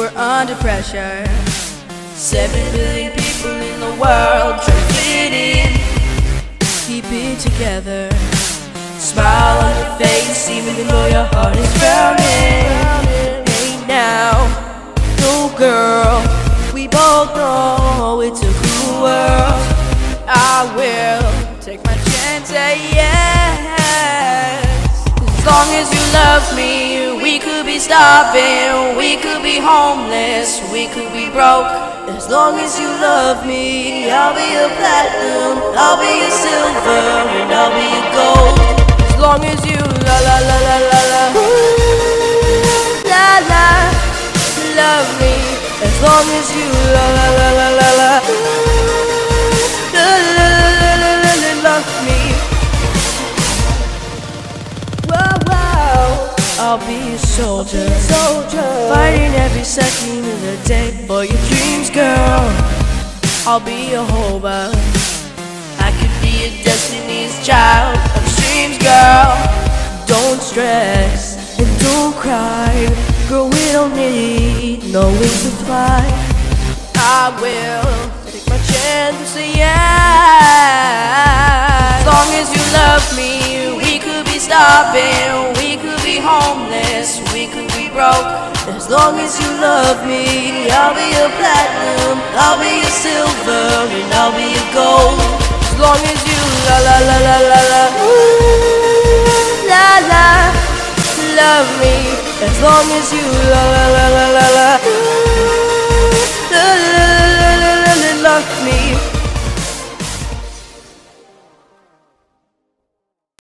we're under pressure. 7 billion people in the world trying to fit in. Keep it together. Smile on your face even though your heart is drowning. Hey now, no girl, we both know it's a cruel world. I will take my chance, yes. As long as you love me, we could be starving, we could be homeless, we could be broke. As long as you love me, I'll be a platinum, I'll be a silver, and I'll be a gold. As long as you la la la la la la, ooh, la la, love me. As long as you la la la la la la, ooh, la la la la la la, love me. Wow, wow. I'll be a soldier, fighting every second of the day for your dreams, girl. I'll be a Hova. I could be a Destiny's Child of streams, girl. Don't stress and don't cry, girl, we don't need no wings to fly. I will take my chance, yeah. As long as you love me, we could be starving, we could be homeless, we could be broke. As long as you love me, I'll be a platinum, I'll be a silver, and I'll be a gold. As long as you la la la la la la, ooh, la la, love me. As long as you la la la la la la,